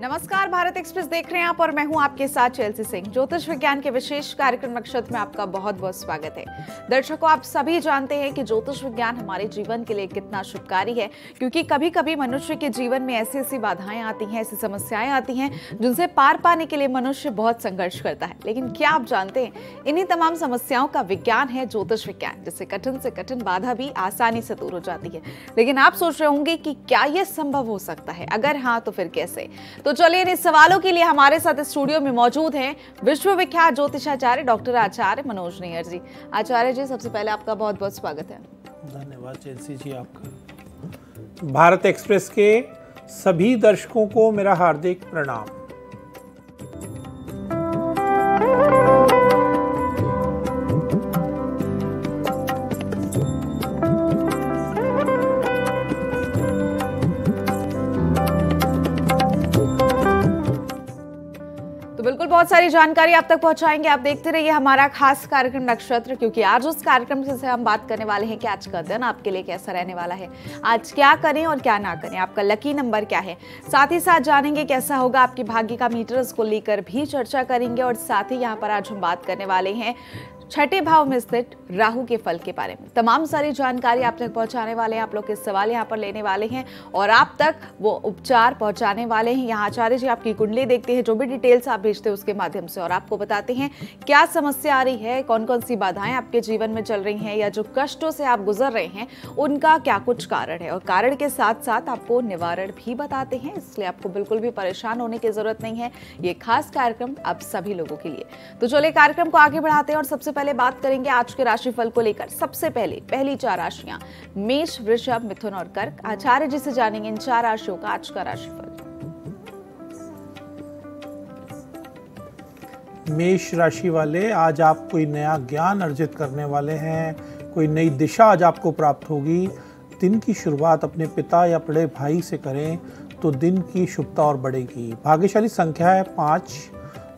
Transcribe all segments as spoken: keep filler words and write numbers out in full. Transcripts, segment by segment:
नमस्कार, भारत एक्सप्रेस देख रहे हैं आप और मैं हूं आपके साथ चेल्सी सिंह। ज्योतिष विज्ञान के विशेष कार्यक्रम नक्षत्र में आपका बहुत बहुत स्वागत है। दर्शकों, आप सभी जानते हैं कि ज्योतिष विज्ञान हमारे जीवन के लिए कितना शुभकारी है, क्योंकि कभी कभी मनुष्य के जीवन में ऐसी ऐसी बाधाएं आती हैं, ऐसी समस्याएं आती हैं जिनसे पार पाने के लिए मनुष्य बहुत संघर्ष करता है। लेकिन क्या आप जानते हैं, इन्हीं तमाम समस्याओं का विज्ञान है ज्योतिष विज्ञान, जिससे कठिन से कठिन बाधा भी आसानी से दूर हो जाती है। लेकिन आप सोच रहे होंगे कि क्या यह संभव हो सकता है, अगर हाँ तो फिर कैसे। तो चलिए, इन सवालों के लिए हमारे साथ स्टूडियो में मौजूद हैं विश्वविख्यात ज्योतिषाचार्य डॉक्टर आचार्य मनोज नियर जी। आचार्य जी, सबसे पहले आपका बहुत बहुत स्वागत है। धन्यवाद चेल्सी जी आपका। भारत एक्सप्रेस के सभी दर्शकों को मेरा हार्दिक प्रणाम। बहुत सारी जानकारी आप तक पहुंचाएंगे, आप देखते रहिए हमारा खास कार्यक्रम नक्षत्र, क्योंकि आज उस कार्यक्रम से हम बात करने वाले हैं कि आज का दिन आपके लिए कैसा रहने वाला है, आज क्या करें और क्या ना करें, आपका लकी नंबर क्या है। साथ ही साथ जानेंगे कैसा होगा आपके भाग्य का मीटर, उसको लेकर भी चर्चा करेंगे। और साथ ही यहाँ पर आज हम बात करने वाले हैं छठे भाव में स्थित राहु के फल के बारे में। तमाम सारी जानकारी आप तक पहुंचाने वाले हैं, आप लोग के सवाल यहाँ पर लेने वाले हैं और आप तक वो उपचार पहुंचाने वाले हैं। यहाँ आचार्य जी आपकी कुंडली देखते हैं, जो भी डिटेल्स आप भेजते हैं उसके माध्यम से, और आपको बताते हैं क्या समस्या आ रही है, कौन कौन सी बाधाएं आपके जीवन में चल रही हैं, या जो कष्टों से आप गुजर रहे हैं उनका क्या कुछ कारण है। और कारण के साथ साथ आपको निवारण भी बताते हैं, इसलिए आपको बिल्कुल भी परेशान होने की जरूरत नहीं है। ये खास कार्यक्रम आप सभी लोगों के लिए। तो चलिए कार्यक्रम को आगे बढ़ाते हैं और सबसे पहले बात करेंगे आज के राशिफल को लेकर। सबसे पहले पहली चार राशियां मेष, वृषभ, मिथुन और कर्क। आचार्य जी से जानेंगे इन चार राशियों का आज का राशिफल। मेष राशि वाले, आज आप कोई नया ज्ञान अर्जित करने वाले हैं, कोई नई दिशा आज आपको प्राप्त होगी। दिन की शुरुआत अपने पिता या बड़े भाई से करें तो दिन की शुभता और बढ़ेगी। भाग्यशाली संख्या है पांच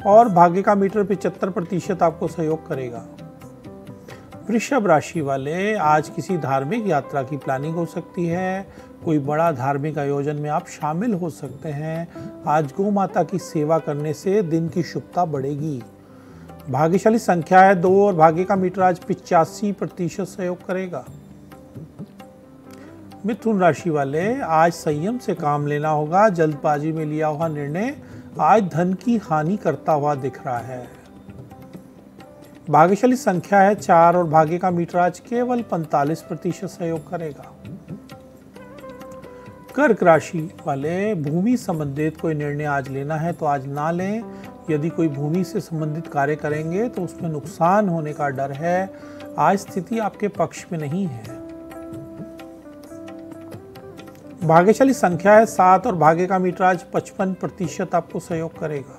और भाग्य का मीटर पिचहत्तर प्रतिशत आपको सहयोग करेगा। वृषभ राशि वाले, आज किसी धार्मिक यात्रा की प्लानिंग हो सकती है, कोई बड़ा धार्मिक आयोजन में आप शामिल हो सकते हैं। आज गौ माता की सेवा करने से दिन की शुभता बढ़ेगी। भाग्यशाली संख्या है दो और भाग्य का मीटर आज पिचासी प्रतिशत सहयोग करेगा। मिथुन राशि वाले, आज संयम से काम लेना होगा, जल्दबाजी में लिया हुआ निर्णय आज धन की हानि करता हुआ दिख रहा है। भाग्यशाली संख्या है चार और भाग्य का मीटर आज केवल पैंतालीस प्रतिशत सहयोग करेगा। कर्क राशि वाले, भूमि संबंधित कोई निर्णय आज लेना है तो आज ना लें। यदि कोई भूमि से संबंधित कार्य करेंगे तो उसमें नुकसान होने का डर है। आज स्थिति आपके पक्ष में नहीं है। भाग्यशाली संख्या है सात और भाग्य का मीटर आज पचपन प्रतिशत आपको सहयोग करेगा।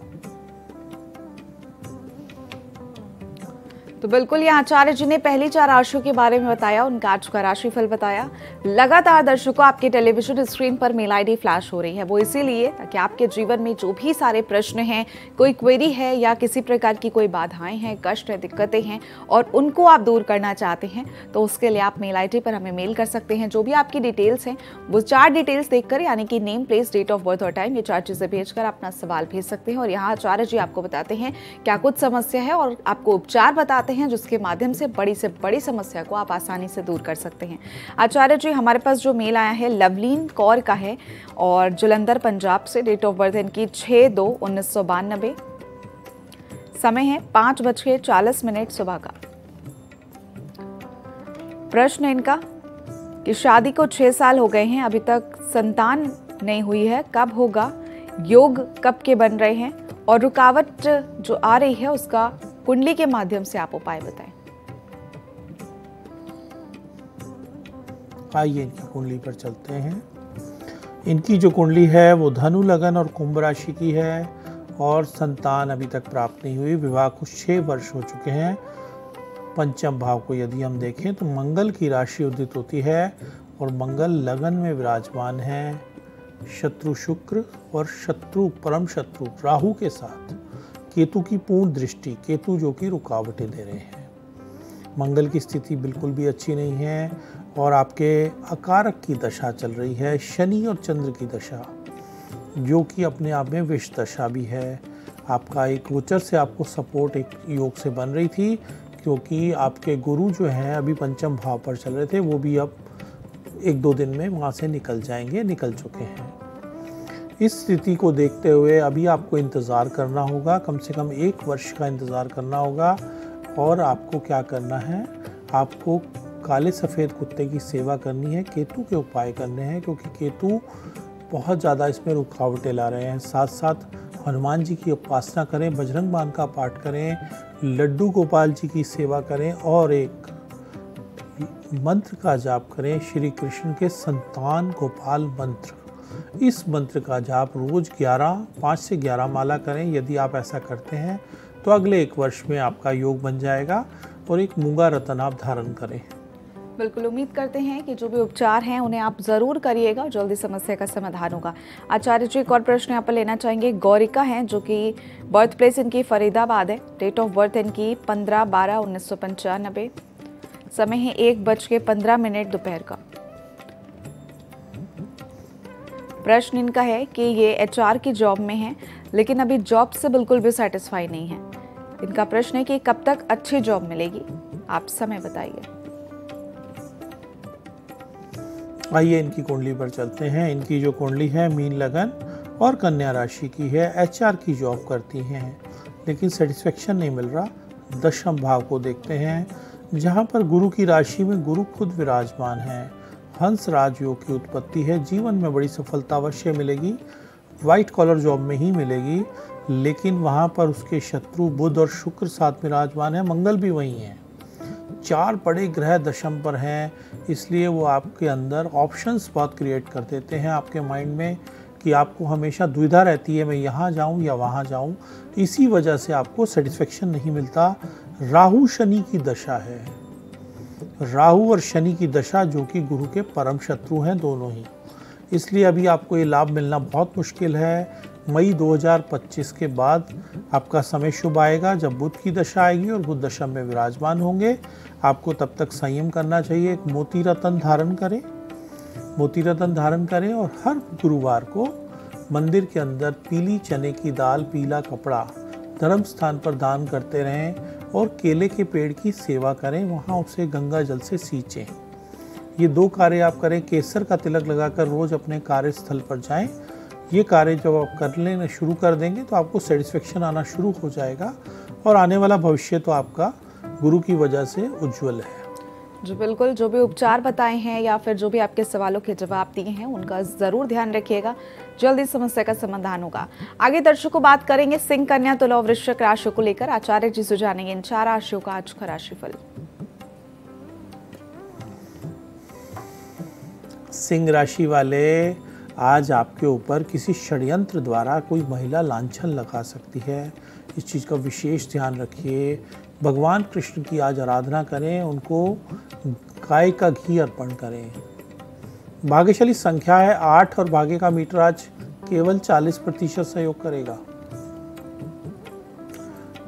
तो बिल्कुल, यहाँ आचार्य जी ने पहली चार राशियों के बारे में बताया, उनका आज का राशिफल बताया। लगातार दर्शकों आपके टेलीविजन स्क्रीन पर मेल आईडी फ्लैश हो रही है, वो इसीलिए ताकि आपके जीवन में जो भी सारे प्रश्न हैं, कोई क्वेरी है या किसी प्रकार की कोई बाधाएं हैं, कष्ट हैं, दिक्कतें हैं और उनको आप दूर करना चाहते हैं, तो उसके लिए आप मेल आई डी पर हमें मेल कर सकते हैं। जो भी आपकी डिटेल्स हैं, वो चार डिटेल्स देख कर, यानी कि name, place, date of birth और टाइम, ये चार चीज़ें भेज कर अपना सवाल भेज सकते हैं। और यहाँ आचार्य जी आपको बताते हैं क्या कुछ समस्या है और आपको उपचार बताते हैं, जिसके माध्यम से बड़ी से बड़ी समस्या को आप आसानी से दूर कर सकते हैं। आचार्य जी, हमारे पास जो मेल आया है लवलीन कौर का है और जुलंदर पंजाब से, डेट ऑफ बर्थ इनकी छः दो उन्नीस सौ बानबे, समय है पाँच बज के चालीस मिनट सुबह का। प्रश्न इनका कि शादी को छः साल हो गए हैं, अभी तक संतान नहीं हुई है, कब होगा, योग कब के बन रहे हैं और रुकावट जो आ रही है उसका कुंडली के माध्यम से आप उपाय बताएं। आइए इनकी कुंडली पर चलते हैं। इनकी जो कुंडली है वो धनु, लगन और कुंभ राशि की है और संतान अभी तक प्राप्त नहीं हुई। विवाह को छह वर्ष हो चुके हैं। पंचम भाव को यदि हम देखें तो मंगल की राशि उदित होती है और मंगल लगन में विराजमान है, शत्रु शुक्र और शत्रु परम शत्रु राहु के साथ, केतु की पूर्ण दृष्टि, केतु जो कि रुकावटें दे रहे हैं। मंगल की स्थिति बिल्कुल भी अच्छी नहीं है और आपके अकारक की दशा चल रही है, शनि और चंद्र की दशा। जो कि अपने आप में विष दशा भी है। आपका एक गोचर से आपको सपोर्ट एक योग से बन रही थी, क्योंकि आपके गुरु जो हैं अभी पंचम भाव पर चल रहे थे, वो भी अब एक दो दिन में वहाँ से निकल जाएंगे, निकल चुके हैं। इस स्थिति को देखते हुए अभी आपको इंतज़ार करना होगा, कम से कम एक वर्ष का इंतज़ार करना होगा। और आपको क्या करना है, आपको काले सफ़ेद कुत्ते की सेवा करनी है, केतु के उपाय करने हैं, क्योंकि केतु बहुत ज़्यादा इसमें रुकावटें ला रहे हैं। साथ साथ हनुमान जी की उपासना करें, बजरंग बाण का पाठ करें, लड्डू गोपाल जी की सेवा करें और एक मंत्र का जाप करें, श्री कृष्ण के संतान गोपाल मंत्र। इस मंत्र का जाप रोज़ ग्यारह पाँच से ग्यारह माला करें। यदि आप ऐसा करते हैं तो अगले एक वर्ष में आपका योग बन जाएगा और एक मूंगा रतन आप धारण करें। बिल्कुल उम्मीद करते हैं कि जो भी उपचार हैं उन्हें आप ज़रूर करिएगा, जल्दी समस्या का समाधान होगा। आचार्य जी एक और प्रश्न यहाँ पर लेना चाहेंगे। गौरिका हैं जो कि बर्थ प्लेस इनकी फरीदाबाद है, डेट ऑफ बर्थ इनकी पंद्रह बारह उन्नीस सौ पंचानबे, समय है एक बज के पंद्रह मिनट दोपहर का। प्रश्न इनका है कि ये एचआर की जॉब में है, लेकिन अभी जॉब से बिल्कुल भी सेटिस्फाई नहीं है। इनका प्रश्न है कि कब तक अच्छी जॉब मिलेगी, आप समय बताइए। आइए इनकी कुंडली पर चलते हैं। इनकी जो कुंडली है मीन लगन और कन्या राशि की है। एचआर की जॉब करती हैं, लेकिन सेटिस्फेक्शन नहीं मिल रहा। दशम भाव को देखते हैं, जहाँ पर गुरु की राशि में गुरु खुद विराजमान है। हंस राजयोग की उत्पत्ति है। जीवन में बड़ी सफलता अवश्य मिलेगी, वाइट कॉलर जॉब में ही मिलेगी, लेकिन वहाँ पर उसके शत्रु बुध और शुक्र साथ विराजमान है, मंगल भी वहीं है। चार बड़े ग्रह दशम पर हैं, इसलिए वो आपके अंदर ऑप्शंस बहुत क्रिएट कर देते हैं आपके माइंड में, कि आपको हमेशा दुविधा रहती है मैं यहाँ जाऊँ या वहाँ जाऊँ। इसी वजह से आपको सेटिस्फेक्शन नहीं मिलता। राहु शनि की दशा है। राहु और शनि की दशा जो कि गुरु के परम शत्रु हैं दोनों ही, इसलिए अभी आपको ये लाभ मिलना बहुत मुश्किल है। मई दो हज़ार पच्चीस के बाद आपका समय शुभ आएगा, जब बुध की दशा आएगी और बुध दशा में विराजमान होंगे। आपको तब तक संयम करना चाहिए। एक मोती रतन धारण करें, मोती रतन धारण करें और हर गुरुवार को मंदिर के अंदर पीली चने की दाल, पीला कपड़ा धर्म स्थान पर दान करते रहें और केले के पेड़ की सेवा करें, वहाँ उसे गंगा जल से सींचें। ये दो कार्य आप करें। केसर का तिलक लगाकर रोज़ अपने कार्यस्थल पर जाएं। ये कार्य जब आप कर लेना शुरू कर देंगे तो आपको सेटिस्फेक्शन आना शुरू हो जाएगा और आने वाला भविष्य तो आपका गुरु की वजह से उज्जवल है। जो बिल्कुल जो भी उपचार बताए हैं या फिर जो भी आपके सवालों के जवाब दिए हैं उनका ज़रूर ध्यान रखिएगा, जल्दी समस्या का समाधान होगा। आगे दर्शकों बात करेंगे सिंह, कन्या, तुला, वृश्चिक राशियों को लेकर। आचार्य जी से जानेंगे इन चार राशियों का आज का राशिफल। सिंह राशि वाले, आज आपके ऊपर किसी षड्यंत्र द्वारा कोई महिला लांछन लगा सकती है, इस चीज़ का विशेष ध्यान रखिए। भगवान कृष्ण की आज आराधना करें, उनको गाय का घी अर्पण करें। भाग्यशाली संख्या है आठ और भाग्य का मीटर आज केवल चालीस प्रतिशत सहयोग करेगा।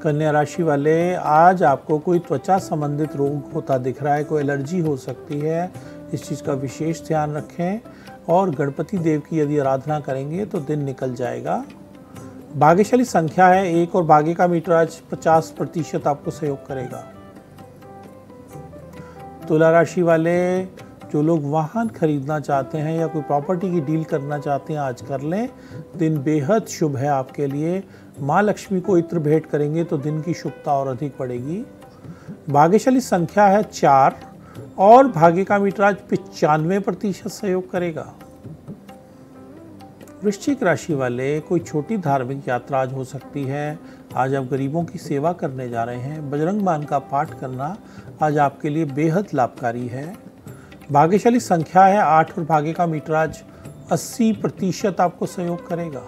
कन्या राशि वाले, आज आपको कोई त्वचा संबंधित रोग होता दिख रहा है, कोई एलर्जी हो सकती है, इस चीज़ का विशेष ध्यान रखें। और गणपति देव की यदि आराधना करेंगे तो दिन निकल जाएगा। भाग्यशाली संख्या है एक और भाग्य का मीटर आज पचास प्रतिशत आपको सहयोग करेगा। तुला राशि वाले, जो लोग वाहन खरीदना चाहते हैं या कोई प्रॉपर्टी की डील करना चाहते हैं आज कर लें, दिन बेहद शुभ है आपके लिए। माँ लक्ष्मी को इत्र भेंट करेंगे तो दिन की शुभता और अधिक बढ़ेगी। भाग्यशाली संख्या है चार और भाग्य का मीटर आज पचानवे प्रतिशत सहयोग करेगा। वृश्चिक राशि वाले, कोई छोटी धार्मिक यात्रा आज हो सकती है। आज आप गरीबों की सेवा करने जा रहे हैं। बजरंग बाण का पाठ करना आज आपके लिए बेहद लाभकारी है। भाग्यशाली संख्या है आठ और भाग्य का मीटर आज अस्सी प्रतिशत आपको सहयोग करेगा।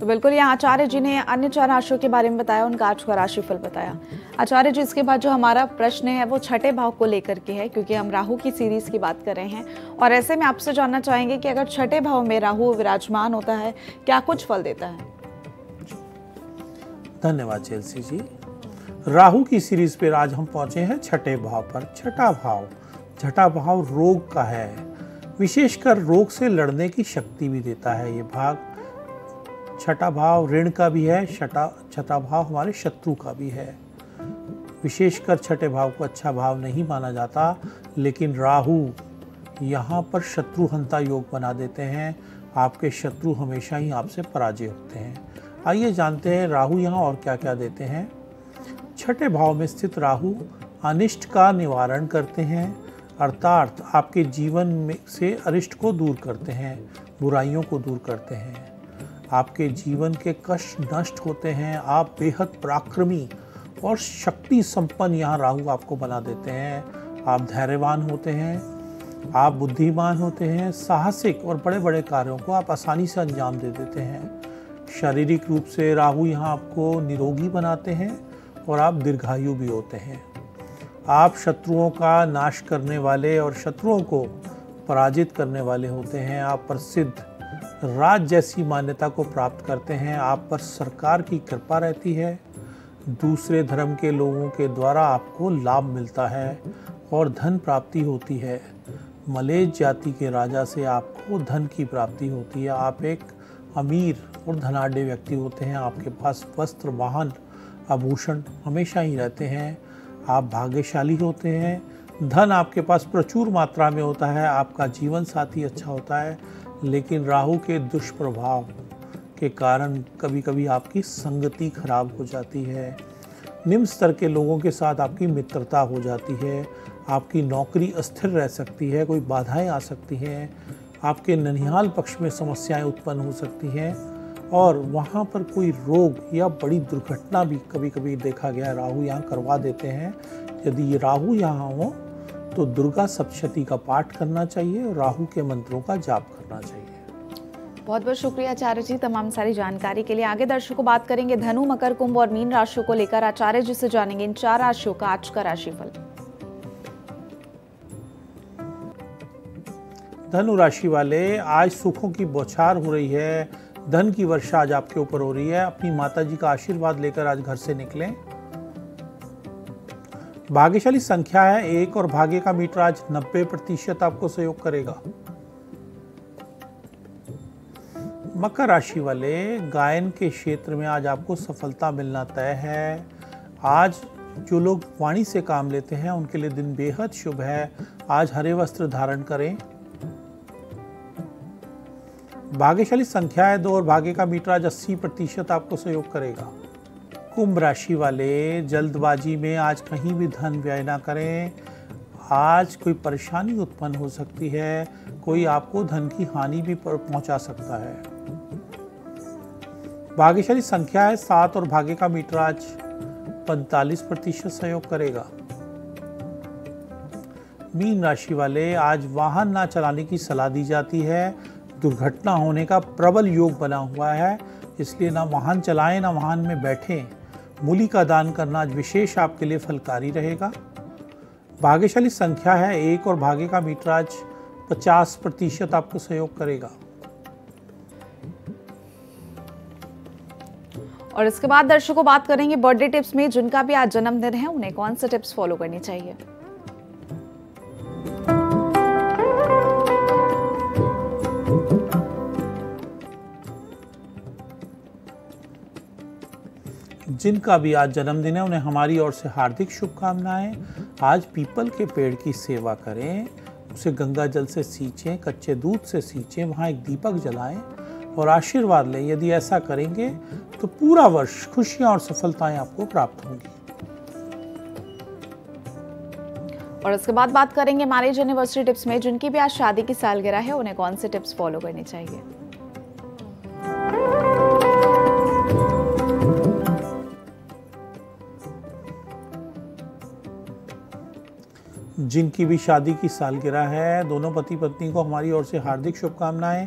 तो बिल्कुल यहाँ आचार्य जी ने अन्य चार राशियों के बारे में बताया, उनका आज का राशिफल बताया। आचार्य जी इसके बाद जो हमारा प्रश्न है वो छठे भाव को लेकर के है, क्योंकि हम राहु की सीरीज की बात कर रहे हैं और ऐसे में आपसे जानना चाहेंगे कि अगर छठे भाव में राहु विराजमान होता है क्या कुछ फल देता है। धन्यवाद चेल्सी जी। राहु की सीरीज पर आज हम पहुंचे हैं छठे भाव पर। छठा भाव छठा भाव रोग का है। विशेषकर रोग से लड़ने की शक्ति भी देता है। ये भाग छठा भाव ऋण का भी है, छठा छठा भाव हमारे शत्रु का भी है। विशेषकर छठे भाव को अच्छा भाव नहीं माना जाता, लेकिन राहु यहाँ पर शत्रुहंता योग बना देते हैं। आपके शत्रु हमेशा ही आपसे पराजय होते हैं। आइए जानते हैं राहु यहाँ और क्या क्या देते हैं। छठे भाव में स्थित राहु अनिष्ट का निवारण करते हैं, अर्थात आपके जीवन में से अरिष्ट को दूर करते हैं, बुराइयों को दूर करते हैं। आपके जीवन के कष्ट नष्ट होते हैं। आप बेहद पराक्रमी और शक्ति संपन्न यहाँ राहु आपको बना देते हैं। आप धैर्यवान होते हैं, आप बुद्धिमान होते हैं, साहसिक और बड़े बड़े कार्यों को आप आसानी से अंजाम दे देते हैं। शारीरिक रूप से राहु यहाँ आपको निरोगी बनाते हैं और आप दीर्घायु भी होते हैं। आप शत्रुओं का नाश करने वाले और शत्रुओं को पराजित करने वाले होते हैं। आप प्रसिद्ध राज जैसी मान्यता को प्राप्त करते हैं। आप पर सरकार की कृपा रहती है। दूसरे धर्म के लोगों के द्वारा आपको लाभ मिलता है और धन प्राप्ति होती है। मलेय जाति के राजा से आपको धन की प्राप्ति होती है। आप एक अमीर और धनाढ्य व्यक्ति होते हैं। आपके पास वस्त्र, वाहन, आभूषण हमेशा ही रहते हैं। आप भाग्यशाली होते हैं। धन आपके पास प्रचुर मात्रा में होता है। आपका जीवन साथी अच्छा होता है, लेकिन राहु के दुष्प्रभाव के कारण कभी कभी आपकी संगति खराब हो जाती है। निम्न स्तर के लोगों के साथ आपकी मित्रता हो जाती है। आपकी नौकरी अस्थिर रह सकती है, कोई बाधाएं आ सकती हैं। आपके ननिहाल पक्ष में समस्याएं उत्पन्न हो सकती हैं और वहाँ पर कोई रोग या बड़ी दुर्घटना भी कभी कभी देखा गया राहु यहाँ करवा देते हैं। यदि ये राहु यहाँ हो तो दुर्गा सप्तशती का पाठ करना चाहिए और राहु के मंत्रों का जाप करना चाहिए। बहुत बहुत शुक्रिया आचार्य जी तमाम सारी जानकारी के लिए। आगे दर्शकों बात करेंगे धनु, मकर, कुंभ और मीन राशियों को लेकर। आचार्य जी से जानेंगे इन चार राशियों का आज का राशिफल। धनु राशि वाले, आज सुखों की बौछार हो रही है। धन की वर्षा आज आपके ऊपर हो रही है। अपनी माता जी का आशीर्वाद लेकर आज घर से निकलें। भाग्यशाली संख्या है एक और भाग्य का मीटर आज नब्बे प्रतिशत आपको सहयोग करेगा। मकर राशि वाले, गायन के क्षेत्र में आज आपको सफलता मिलना तय है। आज जो लोग वाणी से काम लेते हैं उनके लिए दिन बेहद शुभ है। आज हरे वस्त्र धारण करें। भाग्यशाली संख्या है दो और भाग्य का मीटर आज अस्सी प्रतिशत आपको सहयोग करेगा। कुंभ राशि वाले, जल्दबाजी में आज कहीं भी धन व्यय ना करें। आज कोई परेशानी उत्पन्न हो सकती है, कोई आपको धन की हानि भी पहुंचा सकता है। भाग्यशाली संख्या है सात और भाग्य का मीटर आज पैंतालीस प्रतिशत सहयोग करेगा। मीन राशि वाले, आज वाहन ना चलाने की सलाह दी जाती है। दुर्घटना होने का प्रबल योग बना हुआ है, इसलिए ना वाहन चलाएं, ना वाहन में बैठें। मूली का दान करना आज विशेष आपके लिए फलकारी रहेगा। भाग्यशाली संख्या है एक और भाग्य का मीटर आज पचास प्रतिशत आपको सहयोग करेगा। और इसके बाद दर्शकों बात करेंगे बर्थडे टिप्स में। जिनका भी आज जन्मदिन है उन्हें कौन से टिप्स फॉलो करनी चाहिए। जिनका भी आज जन्मदिन है उन्हें हमारी ओर से हार्दिक शुभकामनाएं। आज पीपल के पेड़ की सेवा करें, उसे गंगा जल से सींचें, कच्चे दूध से सींचें, वहाँ एक दीपक जलाएं और आशीर्वाद लें। यदि ऐसा करेंगे तो पूरा वर्ष खुशियां और सफलताएं आपको प्राप्त होंगी। और इसके बाद बात करेंगे मैरिज एनिवर्सरी टिप्स में। जिनकी भी आज शादी की सालगिरह है उन्हें कौन से टिप्स फॉलो करने चाहिए। जिनकी भी शादी की सालगिरह है दोनों पति पत्नी को हमारी ओर से हार्दिक शुभकामनाएं।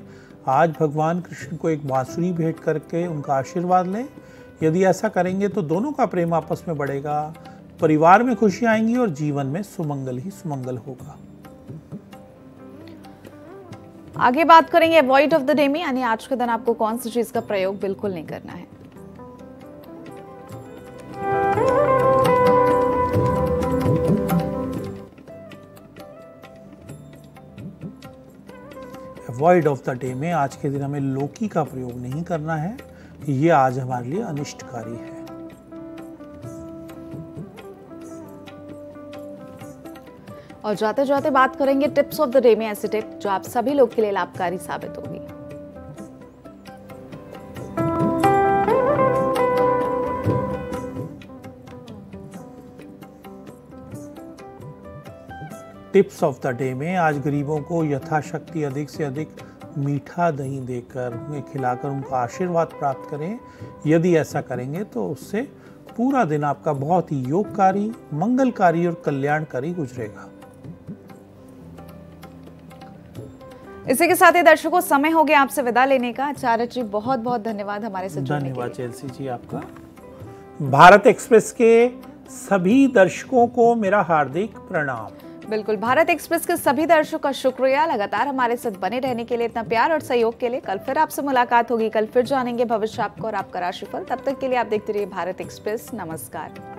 आज भगवान कृष्ण को एक बांसुरी भेंट करके उनका आशीर्वाद लें। यदि ऐसा करेंगे तो दोनों का प्रेम आपस में बढ़ेगा, परिवार में खुशी आएंगी और जीवन में सुमंगल ही सुमंगल होगा। आगे बात करेंगे अवॉइड ऑफ द डे में, यानी आज के दिन आपको कौन सी चीज का प्रयोग बिल्कुल नहीं करना है। अवॉइड ऑफ द डे में आज के दिन हमें लोकी का प्रयोग नहीं करना है, ये आज हमारे लिए अनिष्टकारी है। और जाते जाते बात करेंगे टिप्स ऑफ द डे में ऐसी टिप जो आप सभी लोग के लिए लाभकारी साबित होगी। टिप्स ऑफ द डे में आज गरीबों को यथाशक्ति अधिक से अधिक मीठा दही देकर उन्हें खिलाकर उनका आशीर्वाद प्राप्त करें। यदि ऐसा करेंगे तो उससे पूरा दिन आपका बहुत ही योगकारी, मंगलकारी और कल्याणकारी गुजरेगा। इसी के साथ ही दर्शकों, समय हो गया आपसे विदा लेने का। आचार्य जी बहुत बहुत धन्यवाद हमारे साथ जुड़ने के लिए। धन्यवाद चेल्सी जी आपका। भारत एक्सप्रेस के सभी दर्शकों को मेरा हार्दिक प्रणाम। बिल्कुल, भारत एक्सप्रेस के सभी दर्शकों का शुक्रिया लगातार हमारे साथ बने रहने के लिए, इतना प्यार और सहयोग के लिए। कल फिर आपसे मुलाकात होगी, कल फिर जानेंगे भविष्य आपको और आपका राशिफल। तब तक के लिए आप देखते रहिए भारत एक्सप्रेस। नमस्कार।